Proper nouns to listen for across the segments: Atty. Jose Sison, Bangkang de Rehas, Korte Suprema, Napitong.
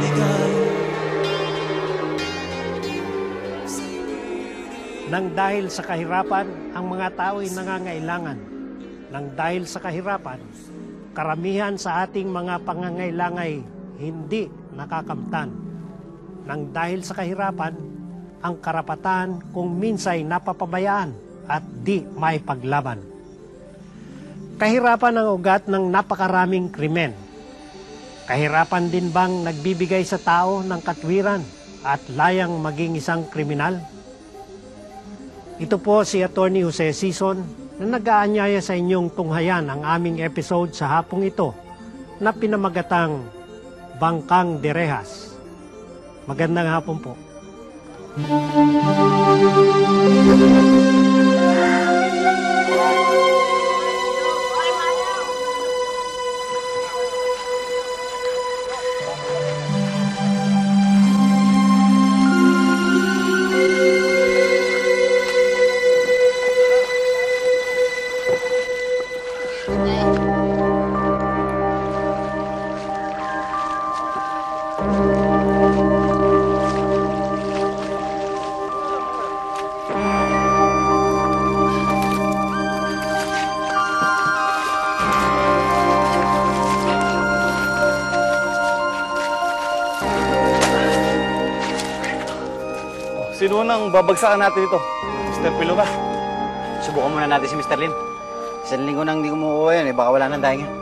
bigay. Nang dahil sa kahirapan, ang mga tao'y nangangailangan. Nang dahil sa kahirapan, karamihan sa ating mga pangangailangan hindi nakakamtan. Nang dahil sa kahirapan, ang karapatan kung minsay napapabayaan at di may paglaban. Kahirapan ang ugat ng napakaraming krimen. Kahirapan din bang nagbibigay sa tao ng katwiran at layang maging isang kriminal? Ito po si Atty. Jose Sison na nag-aanyaya sa inyong tunghayan ang aming episode sa hapong ito na pinamagatang Bangkang de Rehas. Magandang hapon po. Sino nang babagsakan natin ito? Mr. Pilo ba? Subukan muna natin si Mr. Lim. Isang linggo nang hindi kumukuha yan eh. Baka wala nang dahil yan.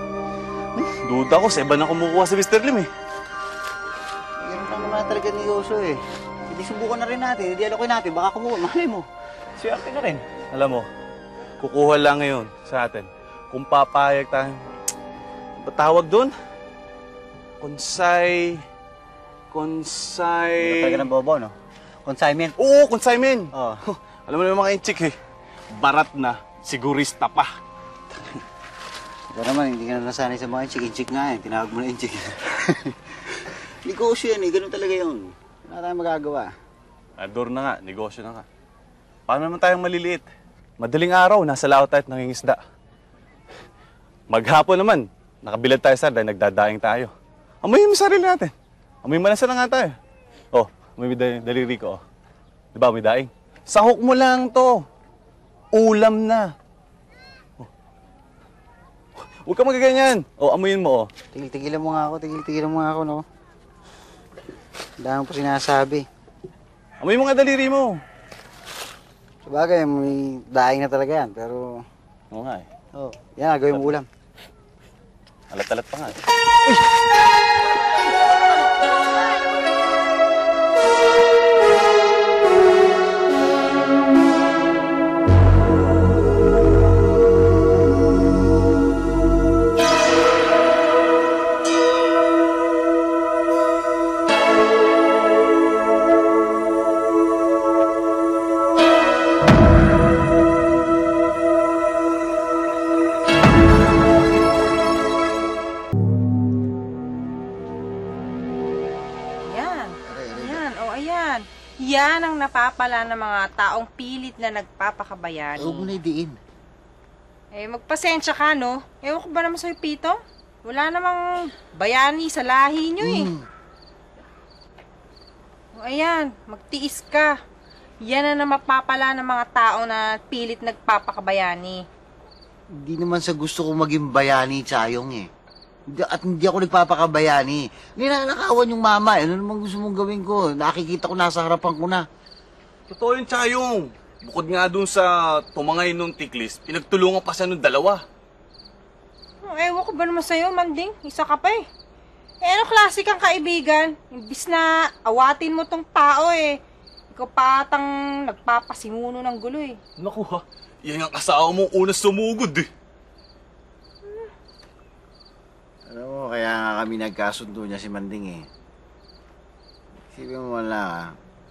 Duda ko, sa iba na kumukuha si Mr. Lim eh. Yan lang naman talaga ni Yoso eh. Hindi subukan na rin natin. Hindi alokin natin. Baka kumukuha. Malay mo. Swerte na rin. Alam mo, kukuha lang ngayon sa atin. Kung papayag tayo. Patawag doon? Konsay... Ano talaga ng bobo, no? Consignment? Oo, consignment! Oh. Alam mo naman mga inchik eh, barat na, sigurista pa. Ito naman, hindi ka na nasanay sa mga inchik. Inchik nga eh, tinawag mo na inchik. Negosyo yan eh, ganun talaga yun. Wala tayong magagawa. Ador na nga, negosyo na nga. Paano naman tayong maliliit? Madaling araw, nasa laot tayo at nangingisda. Maghapon naman, nakabilad tayo sa dahil nagdadaing tayo. Amoyin mo sarili natin. Amoyin mo na sana nga tayo. Oh. May daliri ko, oh. Diba, may daing? Sahok mo lang to. Ulam na. Oh. Huwag kang magaganyan. Oh, amuyin mo, oh. Tigil-tigilan mo nga ako, no? Dahil mo po sinasabi. Amuyin mo nga daliri mo. Sabagay, may daing na talaga yan, pero... Oo nga, eh. Oo, yan nga, gawin mo ulam. Alat-alat pa nga, eh. Uy! Yan ang napapala ng mga taong pilit na nagpapakabayani. Huwag mo na idiin. Eh, magpasensya ka, no? Ewan ko ba naman sa'yo, Pito? Wala namang bayani sa lahi nyo, eh. O, ayan, magtiis ka. Yan ang napapala ng mga tao na pilit nagpapakabayani. Hindi naman sa gusto kong maging bayani, Chayong, eh. At hindi ako nagpapakabayani. Ninanakawan yung mama. Ano naman gusto mong gawin ko? Nakikita ko nasa harapan ko na. Totoo yun, Chayong. Bukod nga dun sa tumangay nung tiklis, pinagtulungan pa siya nung dalawa. Oh, ewan ko ba naman sa'yo, Manding? Isa ka pa eh. Eh, ano klase kang kaibigan? Imbis na awatin mo tong tao eh. Ikaw patang nagpapasimuno ng gulo eh. Naku ha, yan ang asawa mong una sumugod eh. Alam mo, kaya nga kami nagkasundo niya si Manding eh. Isipin mo wala ka.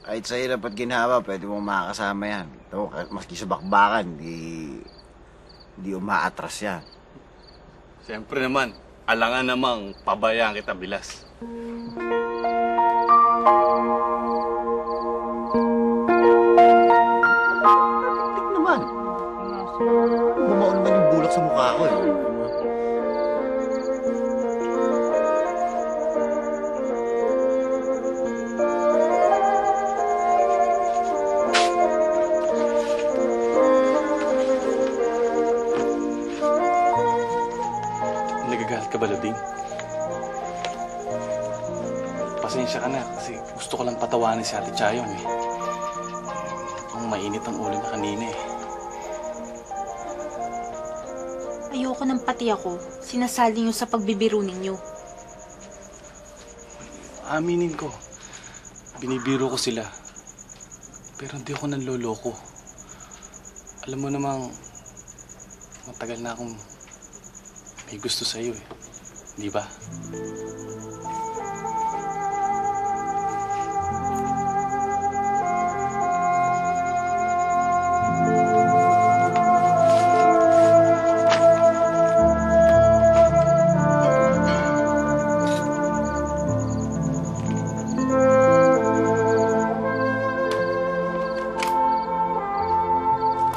Kahit sa hirap at ginhawa, pwede mong makakasama yan. Ito, maski sa bakbakan, di umaatras yan. Siyempre naman, alangan namang pabayaan kita, Bilas. Tignan naman. Bumaon naman yung bulak sa mukha ko eh. pasensya ka na kasi gusto ko lang patawanin si Ate Chayong eh. Ang mainit ang ulo na kanina eh. Ayoko nang pati ako sinasali niyo sa pagbibiro ninyo. Aminin ko, binibiro ko sila. Pero hindi ako nanloloko. Alam mo namang matagal na akong may gusto sa iyo eh. Di ba?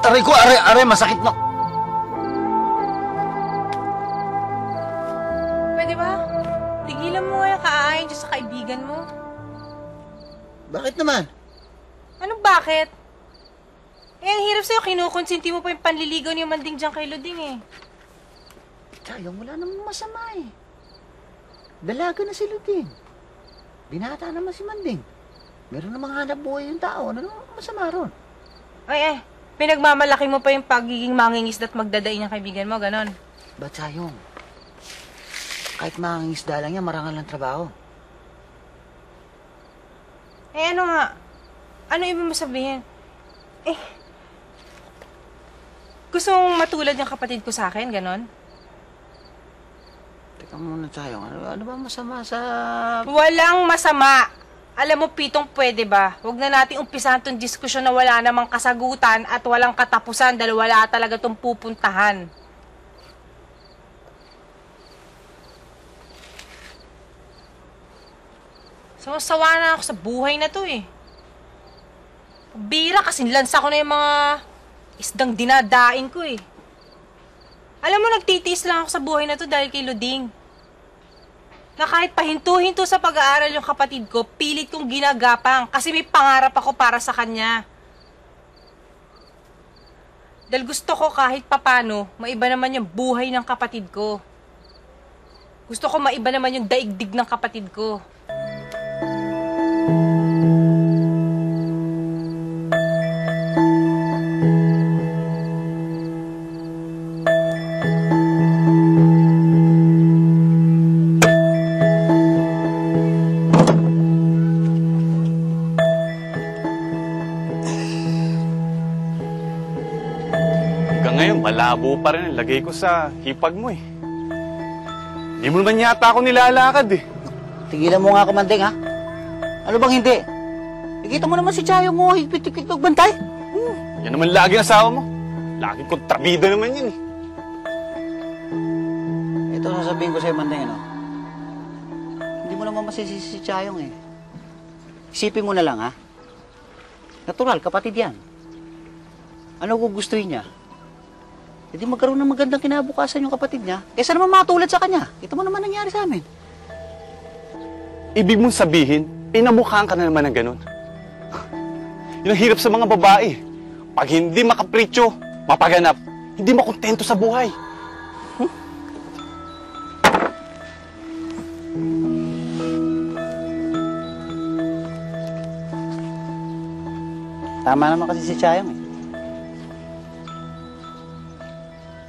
Aray ko, aray, masakit na. Pwede ba? Tigilan mo nga yung kaaayon dyan sa kaibigan mo. Bakit naman? Ano bakit? Eh, ang hirap sa'yo, kinukonsinti mo pa yung panliligaw niyo manding dyan kay Luding eh. Kaya wala namang masama eh. Dalaga na si Luding. Binata naman si Manding. Meron namang hanap buhay yung tao. Ano namang masama ron? Ay, pinagmamalaki mo pa yung pagiging mangingisda at magdadain ng kaibigan mo, ganon. Ba't sayong? Kahit mangingisda lang yan, marangal ng trabaho. Eh, ano nga? Ano ibig mo sabihin? Eh, gusto mong matulad yung kapatid ko sa akin, ganon? Teka muna, sayong. Ano ba masama sa... Walang masama! Alam mo, Pitong, pwede ba? Huwag na natin umpisahan itong diskusyon na wala namang kasagutan at walang katapusan dahil wala talaga itong pupuntahan. Sawa na ako sa buhay na to eh. Bira kasi lansa ko na yung mga isdang dinadain ko eh. Alam mo, nagtitiis lang ako sa buhay na to dahil kay Luding. Na kahit pahinto-hinto sa pag-aaral yung kapatid ko, pilit kong ginagapang kasi may pangarap ako para sa kanya. Dahil gusto ko kahit papano, maiba naman yung buhay ng kapatid ko. Gusto ko maiba naman yung daigdig ng kapatid ko. Malabo pa rin ang lagay ko sa hipag mo eh. Hindi mo naman yata ako nilalakad eh. Tigilan mo nga ako, Manding, ha? Ano bang hindi? Nakikita mo naman si Chayo mo, higpit-higpit magbantay. Yan naman lagi ang asawa mo. Lagi kontrabida naman yun eh. Ito ang sasabihin ko sa'yo, Manding, ano? Hindi mo naman masisisi si Chayong eh. Isipin mo na lang, ha? Natural, kapatid yan. Ano kung gustuhin niya? Hindi magkaroon ng magandang kinabukasan yung kapatid niya kaysa naman matulad sa kanya. Ito mo naman nangyari sa amin. Ibig mong sabihin, pinamukhaan ka na naman ng ganun. Yun ang hirap sa mga babae. Pag hindi makapritsyo, mapaganap, hindi makontento sa buhay. Tama naman kasi si Chayong eh.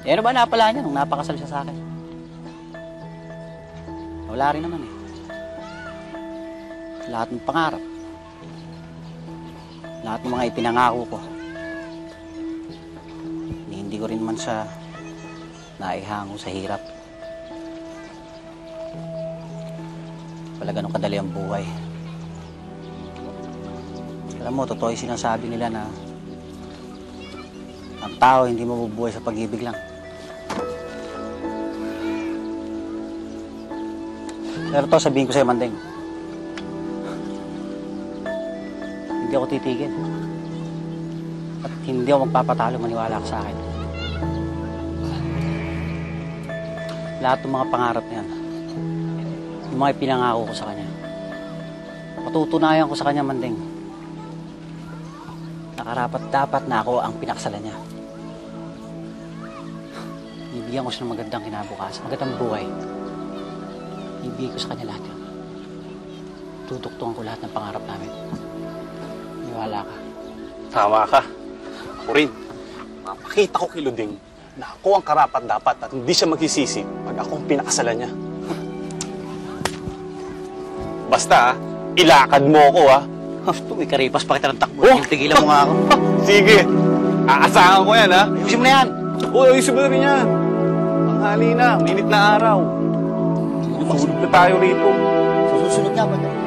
Eh, ano ba napala niya nung napakasal siya sa akin? Wala rin naman eh. Lahat ng pangarap. Lahat ng mga ipinangako ko. Hindi ko rin man siya naihango sa hirap. Wala ganun kadali ang buhay. Alam mo, totoo yung sinasabi nila na ang tao hindi mabubuhay sa pag-ibig lang. Pero to, sabihin ko sa'yo, Manding. Hindi ako titigil. At hindi ako magpapatalo, maniwala ka sa akin. Lahat ng mga pangarap niyan, yung mga ipinangako ko sa kanya, matutunayan ko sa kanya, Manding. Nakarapat-dapat na ako ang pinaksalan niya. Ibigyan ko siya ng magandang kinabukas, magandang buhay. Ibigay ko sa kanya lahat yun. tutugtugan ko lahat ng pangarap namin. Maniwala ka. Tama ka. Ako rin. Mapakita ko kay Luding na ako ang karapat-dapat at hindi siya magsisisi pag ako ang pinakasalan niya. Basta, ilakad mo ako, ha? Tumikaripas pa kita ng takbo. Oh! Tigilan mo nga ako. Sige. Aasahan ko yan, ha? Ayusin mo na yan. Oo, ayusin mo na rin yan. Panghali na. Mainit na araw. Susunod na tayo rito. Susunod na ba tayo?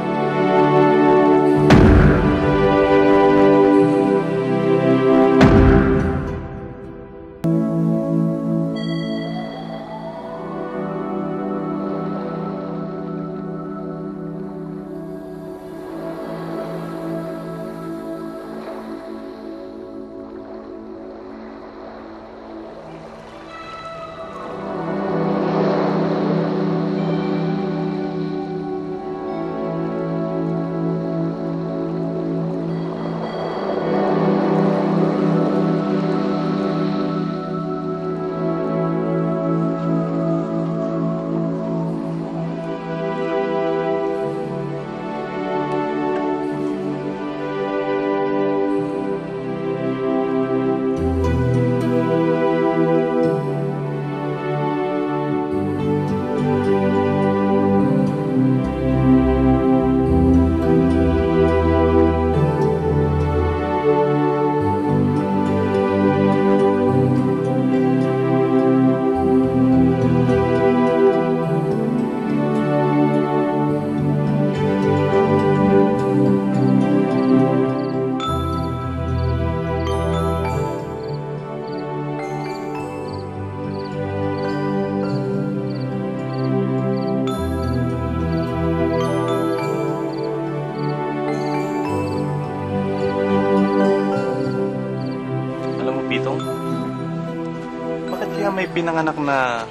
Pinanganak na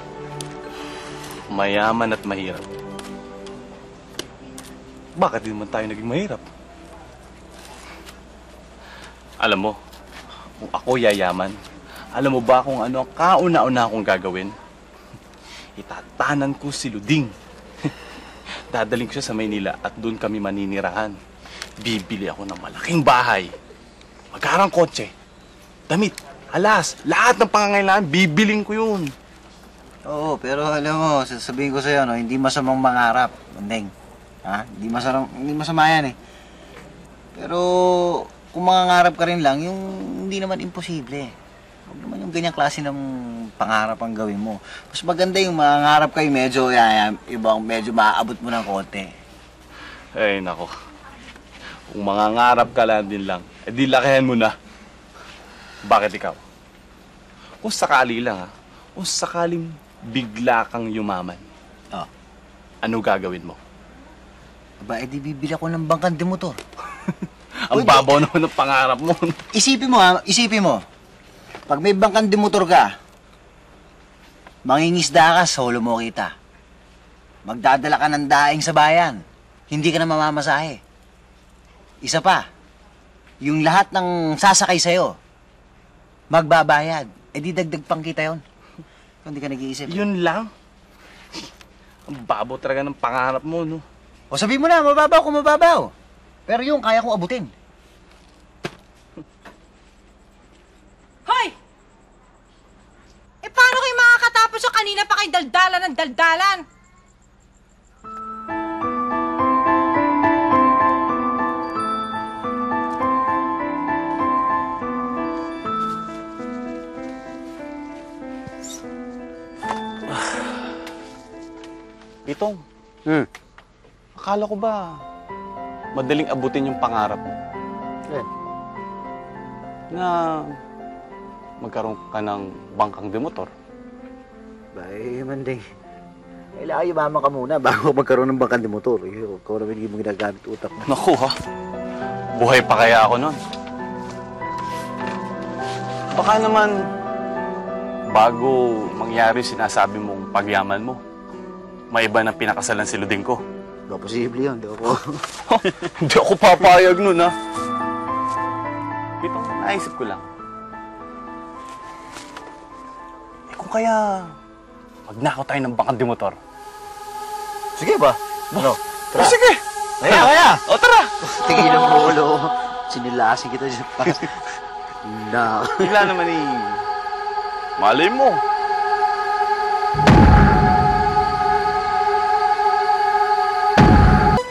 mayaman at mahirap. Bakit din man tayo naging mahirap? Alam mo, kung ako yayaman, alam mo ba kung ano ang kauna-una akong gagawin? Itatanan ko si Luding. Dadaling ko siya sa Maynila at doon kami maninirahan. Bibili ako ng malaking bahay, magarang kotse, damit, alas, lahat ng pangangailangan, bibiling ko yun. Oo, pero alam mo, sasabihin ko sa'yo, no, hindi masamang mangarap, Bandeng. Ha? Hindi masama yan eh. Pero kung mangarap ka rin lang, yung hindi naman imposible. Huwag naman yung ganyang klase ng pangarap ang gawin mo. Mas maganda yung mangarap kayo medyo, ibang medyo maaabot mo ng konti. Ay, nako. Kung mangarap ka lang din lang, edi lakihan mo na. Bakit ikaw? Kung sakali lang, ha? Kung sakaling bigla kang yumaman, oh, ano gagawin mo? Aba, edi bibili ako ng Bangkang de motor. Ang babaw naman ng pangarap mo. Isipin mo, ha? Isipin mo. Pag may Bangkang de motor ka, mangingisda ka, solo mo kita. Magdadala ka ng daing sa bayan. Hindi ka na mamamasahe. Isa pa, yung lahat ng sasakay sa'yo, magbabayad. Eh di dagdag pang kita yun. Hindi ka nag-iisip. Yun lang? Ang babaw talaga ng pangarap mo, no? O sabi mo na, mababaw kung mababaw. Pero yung kaya kong abutin. Hoy! E paano kayo makakatapos sa kanina pa kayo daldalan ng daldalan? Itong, akala ko ba madaling abutin yung pangarap mo? Eh? Na magkaroon ka ng Bangkang de motor. Bay, Manding. Kailangan yumaman ka muna bago magkaroon ng Bangkang de motor. Ikaw naman hindi mo ginagamit utak mo. Naku, ha? Buhay pa kaya ako nun? Baka naman bago mangyari sinasabi mong pagyaman mo, may iba na pinakasalan si Luding ko. Hindi posible yun. Hindi ako papayag nun, ha? Ito, naisip ko lang. Eh, kung kaya magnakaw tayo ng Bangkang de motor. Sige ba? Ano? Tara. Sige! Kaya! O, tara! Tingin ang ulo. Sinilasin kita dyan pa. Na. Hila naman eh. Malay mo.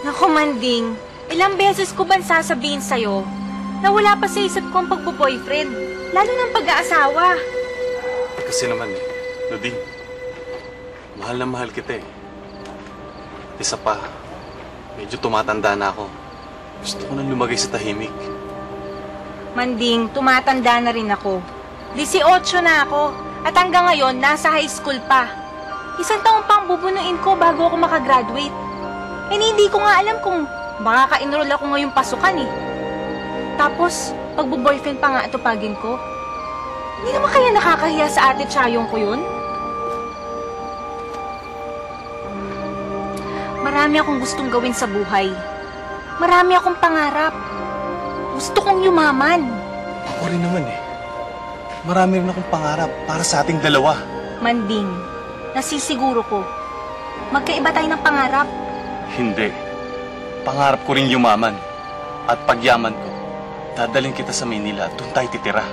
Naku, Manding. Ilang beses ko bang sasabihin sa'yo na wala pa sa isip ko ang pagbo-boyfriend. Lalo ng pag-aasawa. Kasi naman eh, Nadine, mahal na mahal kita eh. Isa pa, medyo tumatanda na ako. Gusto ko nang lumagay sa tahimik. Manding, tumatanda na rin ako. 18 na ako at hanggang ngayon nasa high school pa. Isang taon pang bubunuin ko bago ako makagraduate. And hindi ko nga alam kung baka ka-enroll ako ngayong pasukan eh. Tapos, pagbo-boyfriend pa nga atupagin ko. Hindi naman kaya nakakahiya sa ate Chayong ko yun? Marami akong gustong gawin sa buhay. Marami akong pangarap. Gusto kong yumaman. Ako rin naman eh. Marami rin akong pangarap para sa ating dalawa. Manding, nasisiguro ko. Magkaiba tayo ng pangarap. Hindi. Pangarap ko rin yumaman. At pagyaman ko, dadalhin kita sa Maynila at doon tayo titira.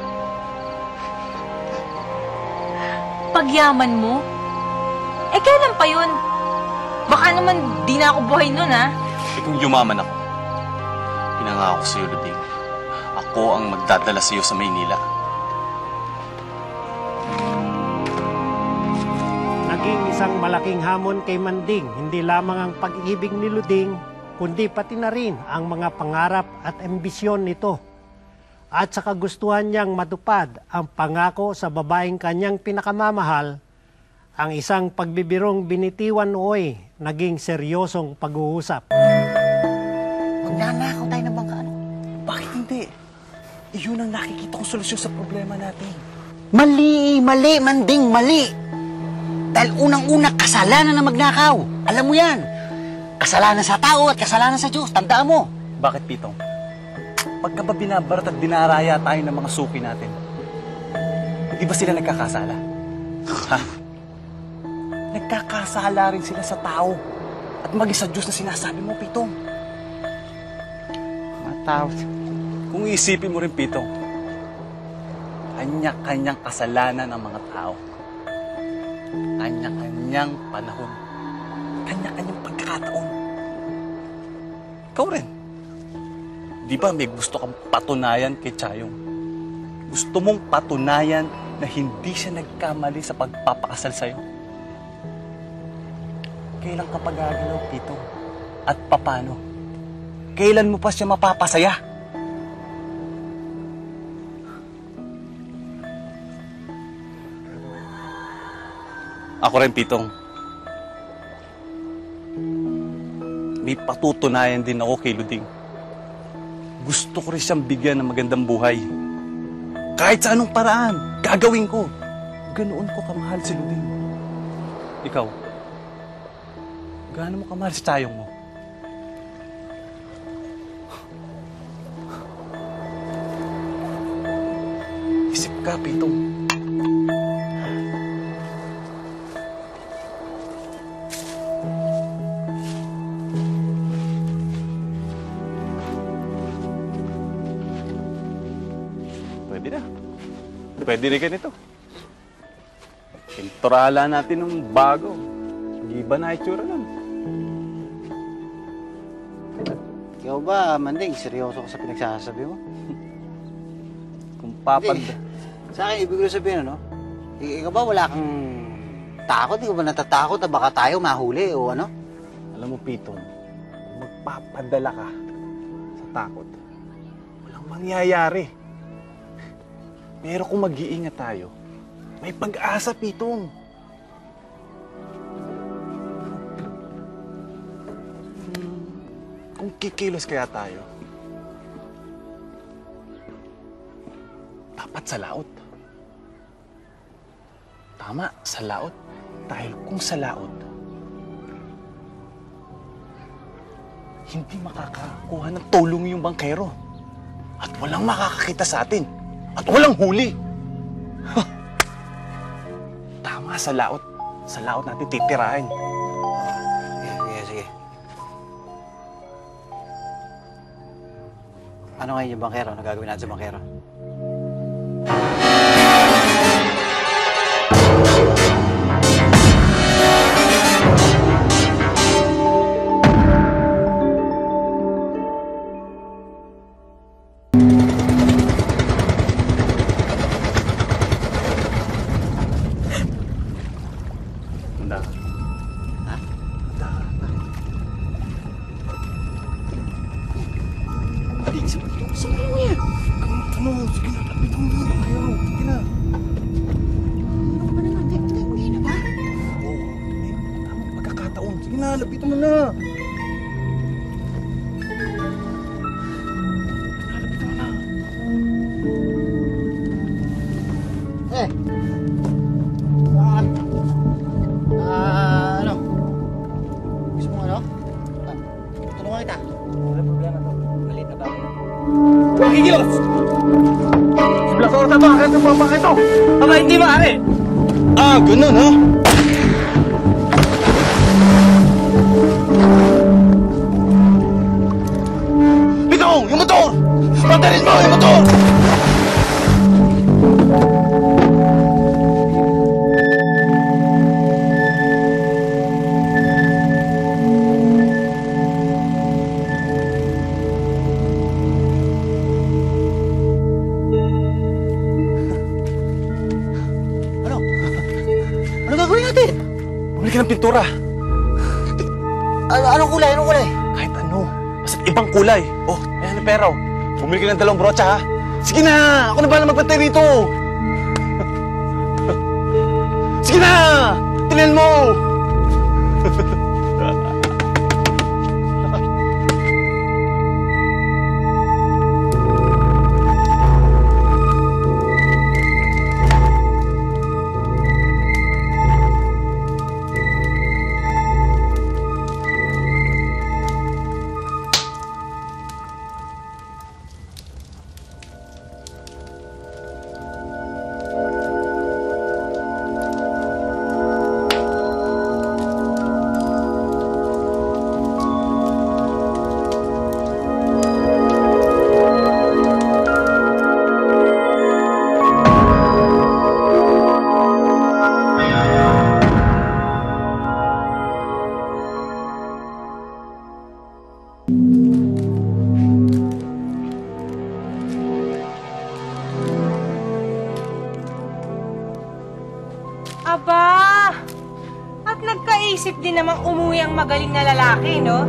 Pagyaman mo? Eh, kailan pa yun? Baka naman di na ako buhay nun, ha? Eh, kung yumaman ako, pinangako sa'yo, Luding. Ako ang magdadala sa'yo sa Maynila. Naging isang malaking hamon kay Manding, hindi lamang ang pag-ibig ni Luding, kundi pati na rin ang mga pangarap at ambisyon nito. At sa kagustuhan niyang matupad ang pangako sa babaeng kanyang pinakamamahal, ang isang pagbibirong binitiwan nooy naging seryosong pag-uusap. Magnanakaw tayo ng bangkaan. Bakit hindi? Iyon ang nakikita kong solusyon sa problema natin. Mali! Mali! Manding! Mali! Dahil unang-una, kasalanan na magnakaw. Alam mo yan. Kasalanan sa tao at kasalanan sa Diyos. Tandaan mo. Bakit, Pitong? Pagka ba binabarat at dinaraya tayo ng mga suki natin, di ba sila nagkakasala? Ha? Nagkakasala rin sila sa tao at mag-isa Diyos na sinasabi mo, Pitong. Matawag. Kung iisipin mo rin, Pitong, kanya-kanyang kasalanan ng mga tao. Kanya-kanyang panahon. Kanya-kanyang pagkakataon. Ikaw rin. Di ba may gusto kang patunayan kay Chayong? Gusto mong patunayan na hindi siya nagkamali sa pagpapakasal sa'yo? Kailan ka pag-aagalaw, Pitong? At papano? Kailan mo pa siya mapapasaya? Ako rin, Pitong. May patutunayan din ako kay Luding. Gusto ko rin siyang bigyan ng magandang buhay. Kahit sa anong paraan, gagawin ko. Ganoon ko kamahal si Luding. Ikaw? Gaano mo kamahal si Chayong mo? Isip ka, Pitong. Pwede na. Pwede rin ganito. Pinturala natin ng bago. Iba na itsura nun. Ikaw ba, Manding, seryoso ko sa pinagsasabi mo? Kung papagda... Sa akin, ibig ko sabihin, ano? Ikaw ba, wala kang takot? Ikaw ba natatakot na baka tayo mahuli o ano? Alam mo, Pitong, magpapadala ka sa takot. Walang mangyayari. Pero kung mag-iingat tayo, may pag-asa, Pitong. Kung kikilos kaya tayo, dapat sa laot. Tama, sa laot. Dahil kung sa laot, hindi makakakuha ng tulong yung bangkero. At walang makakakita sa atin. At walang huli. Ha! Tama, sa laot. Sa laot natin titirahin. Sige. Ano ngayon yung bankero? Ano gagawin natin sa bankero? Brocha, ha? Sige na! Ako na bahala magpantay rito! Sige na! Tingnan mo! Magaling na lalaki, no?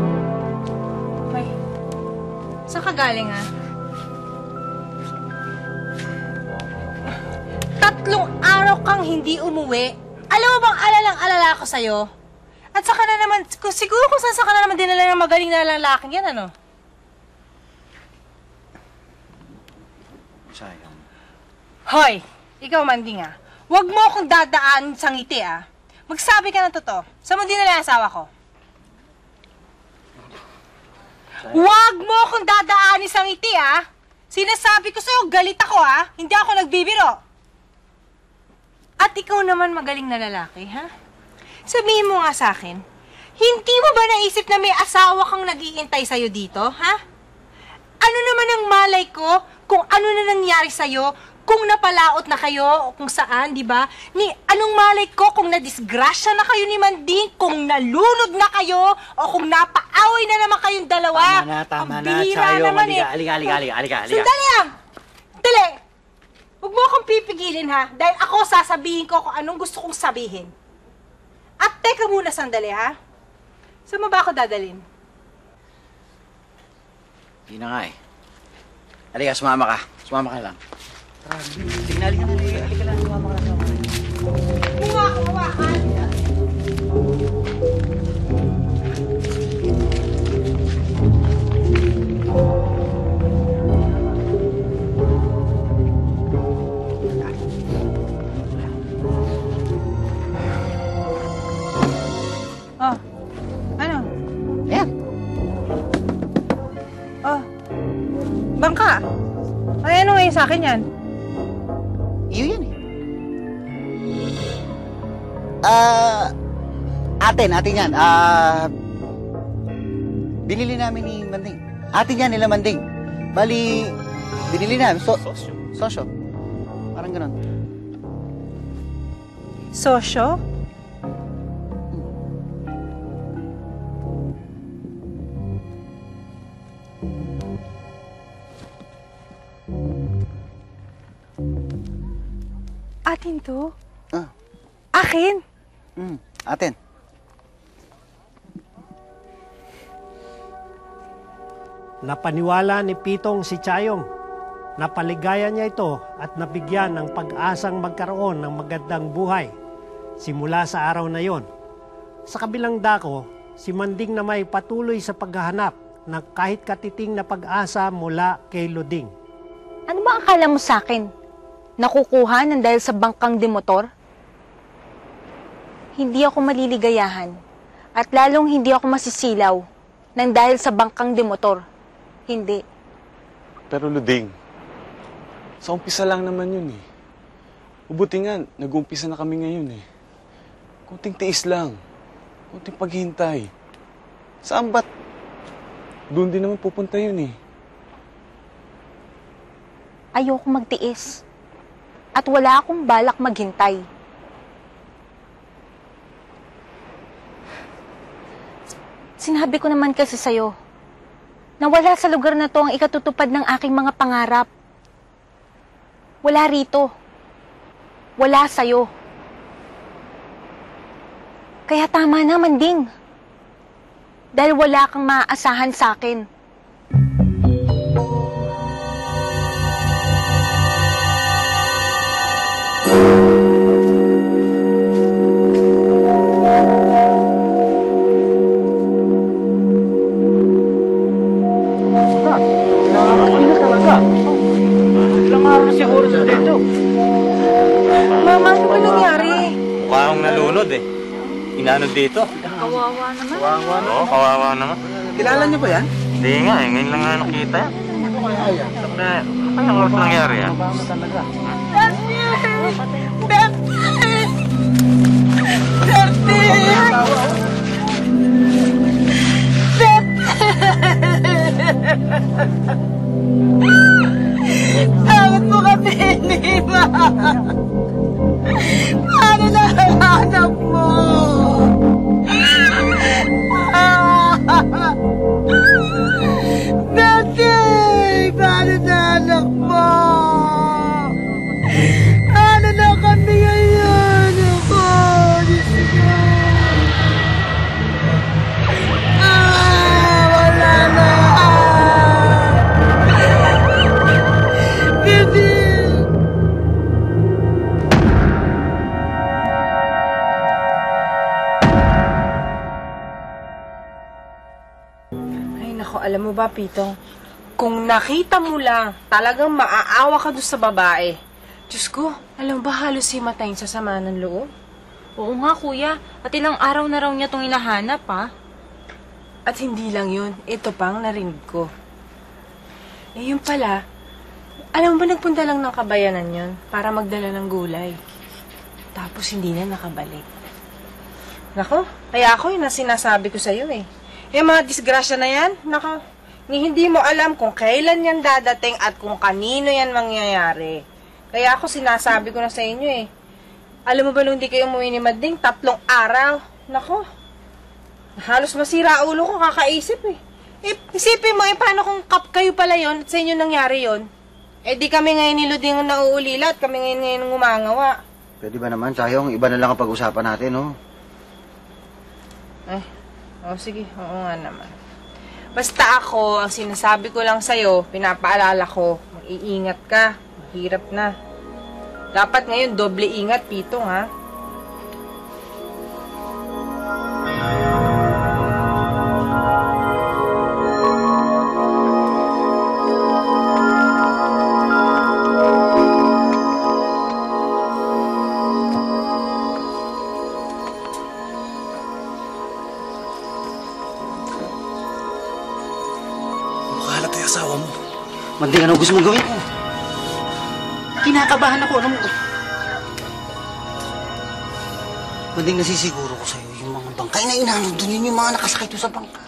Ay, saan ka galing, ha? Tatlong araw kang hindi umuwi. Alam mo bang alalang-alala ko sa'yo? At saka na naman, siguro kung saan ka na naman dinala ng magaling na lalaki yan, ano? Sayang. Hoy, ikaw, Manding, ha? Huwag mo akong dadaan sa ngiti, ha? Magsabi ka ng totoo. Saan mo dinala ang asawa ko? Huwag mo akong dadaanin sa ngiti, ah! Sinasabi ko sa'yo, galit ako, ah! Hindi ako nagbibiro! At ikaw naman magaling na lalaki, ha? Sabihin mo nga sa'kin, hindi mo ba naisip na may asawa kang nag-iintay sa'yo dito, ha? Ano naman ang malay ko kung ano na nangyari sa'yo, kung napalaot na kayo, o kung saan, di ba? Anong malay ko kung nadisgrasya na kayo ni Manding, kung nalunod na kayo, o kung napaaway na naman kayong dalawa? Tama na, Chayo. Aliga. Sandali lang! Dali! Huwag mo akong pipigilin, ha? Dahil ako sasabihin ko kung anong gusto kong sabihin. At teka muna sandali, ha? Saan mo ba ako dadalhin? Hindi na nga, eh. Aliga, sumama ka. Sumama ka lang. Signali ka na rin. Aliga lang, sumama ka lang. Huwag! Bangka! Ay, ano ngayon sa akin yan? Iyo yan, eh. Atin yan. Binili namin ni Manding. Atin yan nila Manding. Bali, binili namin. Sosyo. Sosyo. Parang ganun. Sosyo? Atin to? Ah. Akin? Atin. Napaniwala ni Pitong si Chayong. Napaligaya niya ito at nabigyan ng pag-asang magkaroon ng magandang buhay simula sa araw na yon. Sa kabilang dako, si Manding na may patuloy sa paghahanap ng kahit katiting na pag-asa mula kay Luding. Ano ba akala mo sa akin? Nakukuha ng dahil sa bangkang de motor? Hindi ako maliligayahan at lalong hindi ako masisilaw ng dahil sa bangkang de motor. Hindi. Pero Luding, sa umpisa lang naman yun eh. Ubuti nga, nag-uumpisa na kami ngayon eh. Kunting tiis lang. Kunting paghihintay. Saan ba't? Doon din naman pupunta yun eh. Ayoko magtiis. At wala akong balak maghintay. Sinabi ko naman kasi sa'yo, nawala sa lugar na to ang ikatutupad ng aking mga pangarap. Wala rito. Wala sa'yo. Kaya tama na, Manding. Dahil wala kang maaasahan sa'kin. Ano dito? Kawawa naman. Kawawa naman. Oo, kawawa naman. Kilala niyo ba yan? Hindi nga eh. Ngayon lang nga nakita yan. Anong oras nangyari yan? Bertin! Bertin! Bertin! Bertin! Bakit mo kami inima? Paano na hanap mo? Bertin! Paano na hanap mo? Ano na kami ngayon? Ako, Diyos ko! Ah! Wala na! Alam mo ba, Pitong? Kung nakita mo lang, talagang maaawa ka doon sa babae. Diyos ko, alam mo ba halos himatayin sa sama ng loob? Oo nga, kuya. At ilang araw na raw niya itong hinahanap, ha? At hindi lang yun. Ito pang narinig ko. Eh, yun pala. Alam mo ba nagpunta lang ng kabayanan yun para magdala ng gulay? Tapos hindi na nakabalik. Nako, kaya ako yun na sinasabi ko sa'yo, eh. Yung mga disgrasya na yan, naka, hindi mo alam kung kailan yan dadating at kung kanino yan mangyayari. Kaya ako sinasabi ko na sa inyo eh. Alam mo ba nung hindi kayo umuwi ni Manding, 3 araw. Nako, halos masira ulo ko, kakaisip eh. Isipin mo eh, paano kung kayo pala yon at sa inyo nangyari yon? Eh di kami ngayon ni Luding ang nauulila at kami ngayon ngumangawa. Pwede ba naman, Sayong, iba na lang ang pag-usapan natin, oh. Eh. O sige, oo nga naman. Basta ako, ang sinasabi ko lang sa'yo, pinapaalala ko, mag-iingat ka, mahirap na. Dapat ngayon, doble ingat, Pitong, ha? Manding, ano gusto mong gawin ko? Kinakabahan ako. Ano? Manding, nasisiguro ko sa'yo yung mga bangkay na inaano doon, yung mga nakasakay doon sa bangka.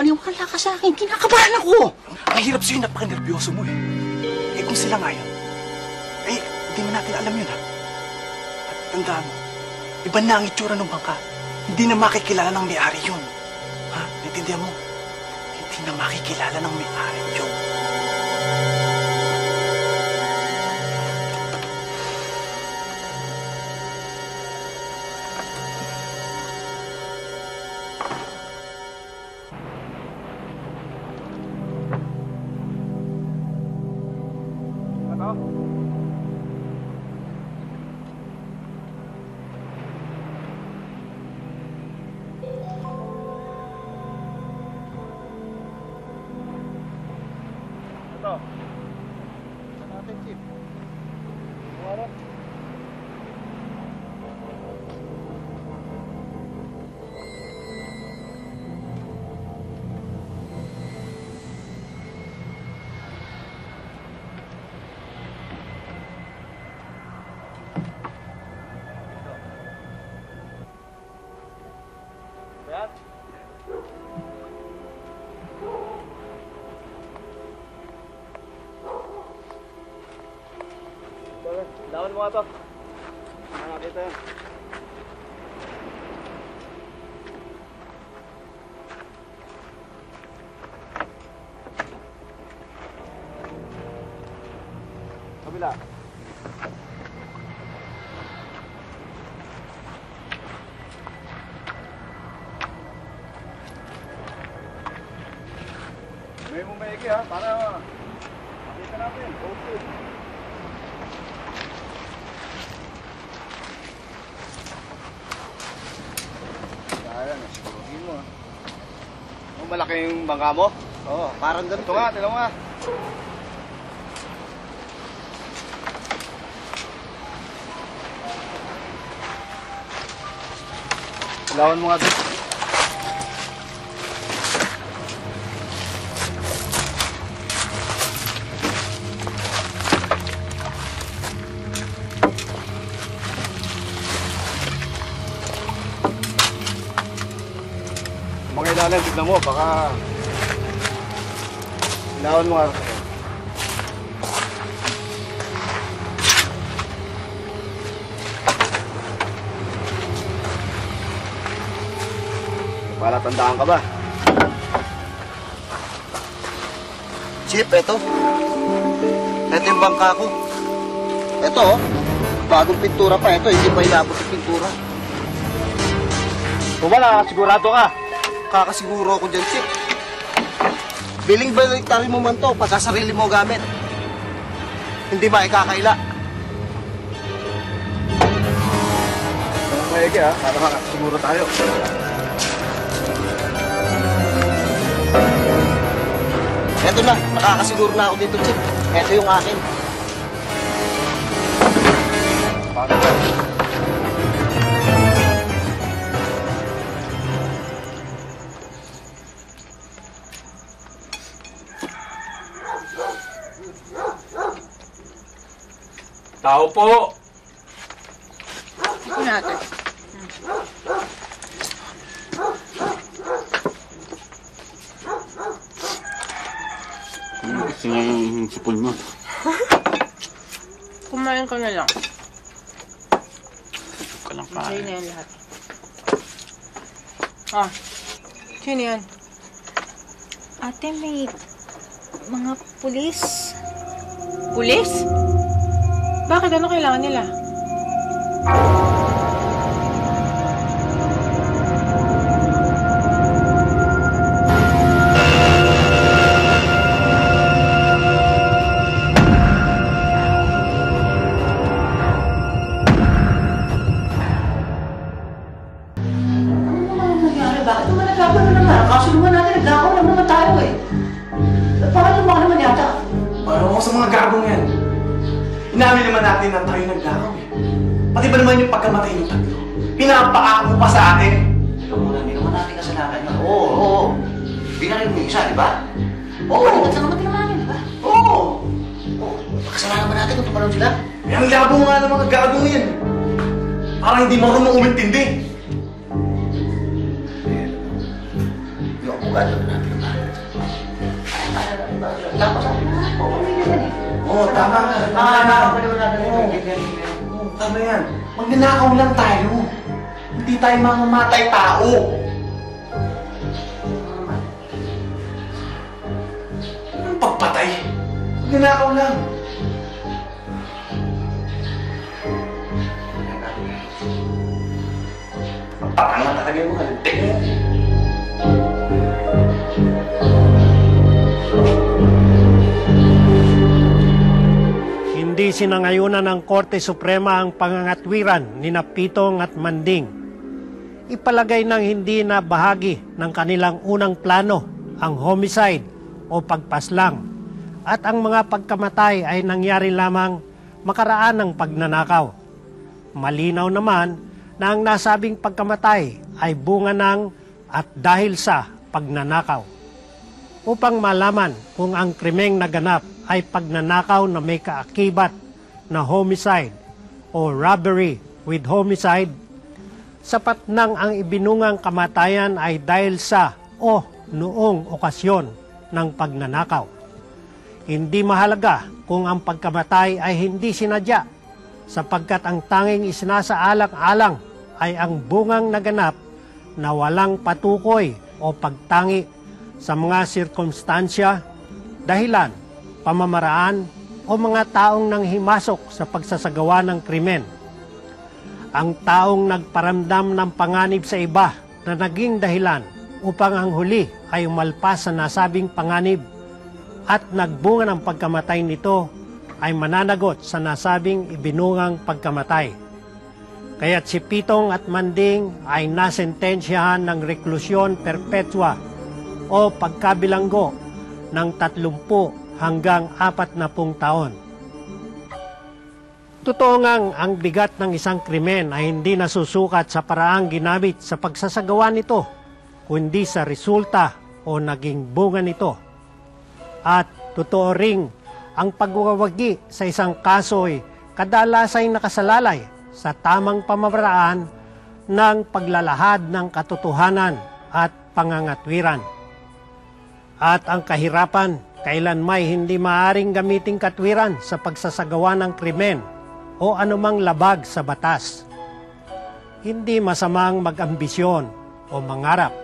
Maniwala ka sa akin. Kinakabahan ako! Napakahirap sa'yo, napakanervyoso mo eh. Eh kung sila nga yan, eh hindi na natin alam yun ha. At tandaan mo, iba na ang itsura ng bangka. Hindi na makikilala ng may-ari yun. Ha? Naintindihan mo? Hindi na makikilala ng may-ari yun. Lawan mo nga ito. Nakakita yan. Kabila. May bumayagi ha, para makita natin. Okay. Malaki yung bangka mo? Oo, parang ganito. Ito nga, tilaw nga. Tilawan mo nga dito. Alam, tignan mo, baka ilawan mo nga. Para tandaan ka ba? Chip, eto. Eto yung bangka ko. Eto, bagong pintura pa. Eto, hindi pa ilabot yung pintura. O wala, sigurado ka. Kakasiguro ako dyan, Chip. Biling baliktari mo man to pagkasarili mo gamit. Hindi ba ikakaila? Mayagi ha, para makakasiguro tayo. Eto na, nakakasiguro na ako dito, Chip. Eto yung akin. Paano ba? Tao po! Ito natin. Kasi nga yung sipon mo. Kumain ka na lang. Ito ka lang pa. Sa'yo na yan lahat. Ah, sino yan? Ate, may mga pulis. Pulis? Bakit? Ano kailangan nila? Inamin naman natin na tayo nagdakaw eh. Pati ba naman yung pagkamatay ng tatlo? Pinapaako pa sa atin. Alam mo na, hindi naman natin kasalanan na. Oo, oo. Binarin mo yung isa, di ba? Oo. Pagkat sa kamatay naman namin, di ba? Oo. Pakasalanan ba natin kung tumalong sila? Eh, ang labo nga ng mga gago yan. Parang hindi marunong umintindi. Yung abugan naman natin naman. Ay, parang naman. Oo, tama. Tama yan. Magnanakaw lang tayo. Hindi tayo mamamatay tao. Anong pagpatay? Magnanakaw lang. Magpapangla talaga yung mga lintik mo. Hindi sinangayunan ng Korte Suprema ang pangangatwiran ni Napitong at Manding. Ipalagay ng hindi na bahagi ng kanilang unang plano ang homicide o pagpaslang at ang mga pagkamatay ay nangyari lamang makaraan ng pagnanakaw. Malinaw naman na ang nasabing pagkamatay ay bunga ng at dahil sa pagnanakaw. Upang malaman kung ang krimeng naganap ay pagnanakaw na may kaakibat na homicide o robbery with homicide, sapat nang ang ibinungang kamatayan ay dahil sa o noong okasyon ng pagnanakaw. Hindi mahalaga kung ang pagkamatay ay hindi sinadya, sapagkat ang tanging isinasaalang-alang ay ang bungang naganap na walang patukoy o pagtangi sa mga sirkumstansya, dahilan, pamamaraan o mga taong nanghimasok sa pagsasagawa ng krimen. Ang taong nagparamdam ng panganib sa iba na naging dahilan upang ang huli ay umalpas sa nasabing panganib at nagbunga ng pagkamatay nito ay mananagot sa nasabing ibinungang pagkamatay. Kaya't si Pitong at Manding ay nasentensyahan ng reklusyon perpetua o pagkabilanggo ng 30 hanggang 40 taon. Totoo ngang ang bigat ng isang krimen ay hindi nasusukat sa paraang ginamit sa pagsasagawa nito, kundi sa resulta o naging bunga nito. At totoo ring ang pagwawagi sa isang kaso'y kadalasa'y nakasalalay sa tamang pamamaraan ng paglalahad ng katotohanan at pangangatwiran. At ang kahirapan, kailanmay hindi maaring gamiting katwiran sa pagsasagawa ng krimen o anumang labag sa batas. Hindi masamang mag-ambisyon o mangarap.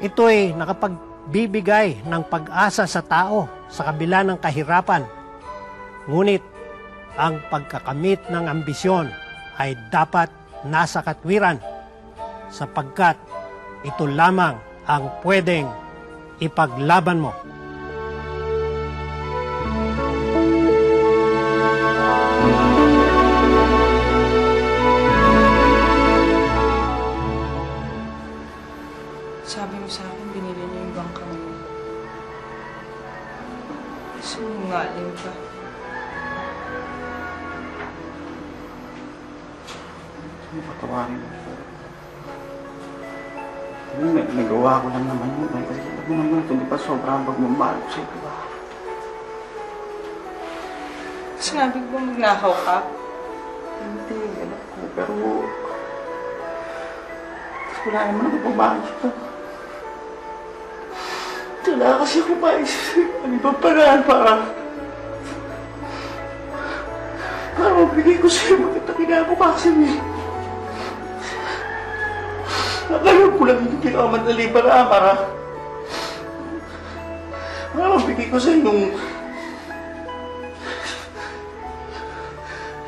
Ito'y nakapagbibigay ng pag-asa sa tao sa kabila ng kahirapan. Ngunit, ang pagkakamit ng ambisyon ay dapat nasa katwiran sapagkat ito lamang ang pwedeng ipaglaban mo. Sabi mo sa akin, binili niyo yung bangkang mo. Sumungaling ka. Patawarin mo po. Nagawa ko lang naman yun. Kasi alam mo naman ito, di ba sobrang pagmamahal ko sa'yo, diba? Sinabi ko bang magnakaw ka? Hindi, alam ko. Pero wala naman ako pabahal siya. Wala kasi ako pa isip. Ano ba paraan para mabigay ko sa'yo magkatakinaan ko kasi niya. Nakayaw ko lang yung pinakamadali para mabigay ko sa inyong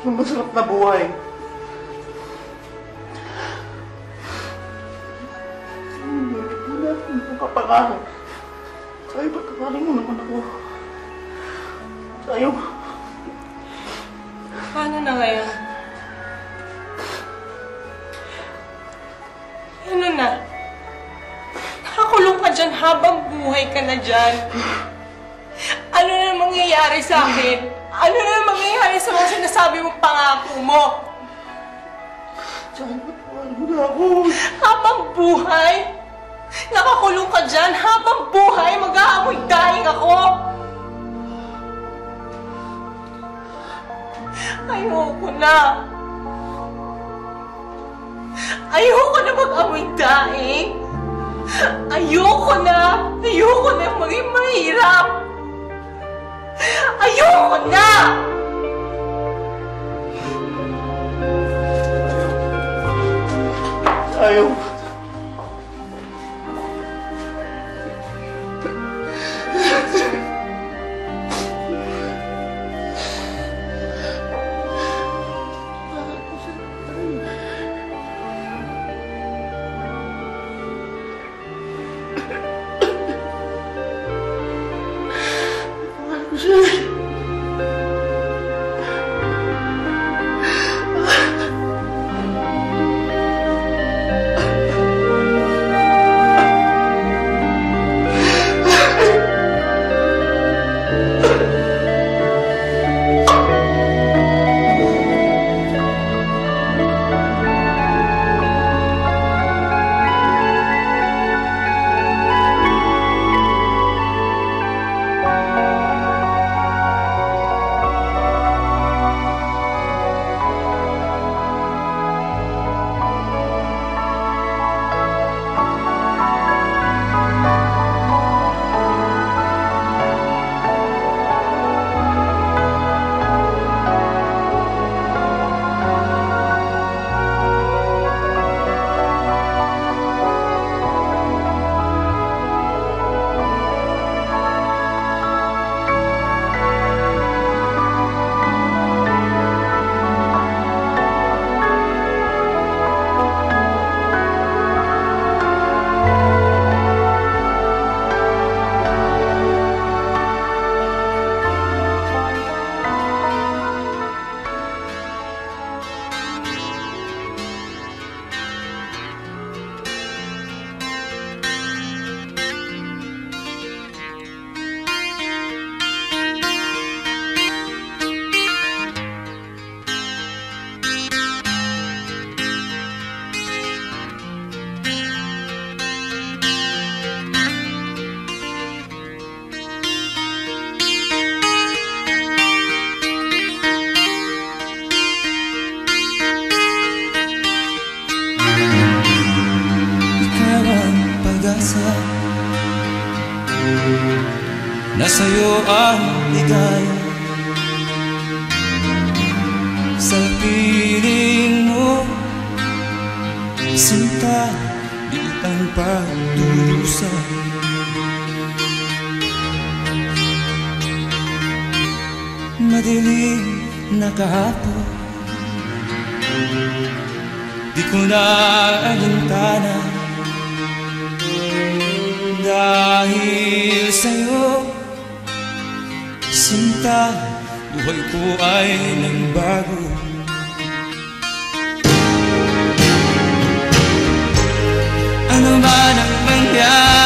yung masarap na buhay. Wala akong makapangarap. Sayo, patawarin mo naman ako. Sayo. Paano na ngayon? Ano na? Nakakulong ka dyan habang buhay ka na dyan. Ano na mangyayari sa akin? Ano na mangyayari sa mga sinasabi mong pangako mo? Diyan, patawarin mo na ako. Habang buhay? Nakakulong ka dyan habang buhay? Mag-aamoy daing ako? Ayoko na. Ayoko na mag-amoy daing. Ayoko na maging mahirap. Ayoko na! Ayoko. Nasa'yo ang ligaya. Sa piling mo, sinta, di ang pagdurusa. Madilim na kahapon, di ko na alintana. Dahil sa'yo, sinta, buhay ko ay nagbago. Ano man ang mangyari,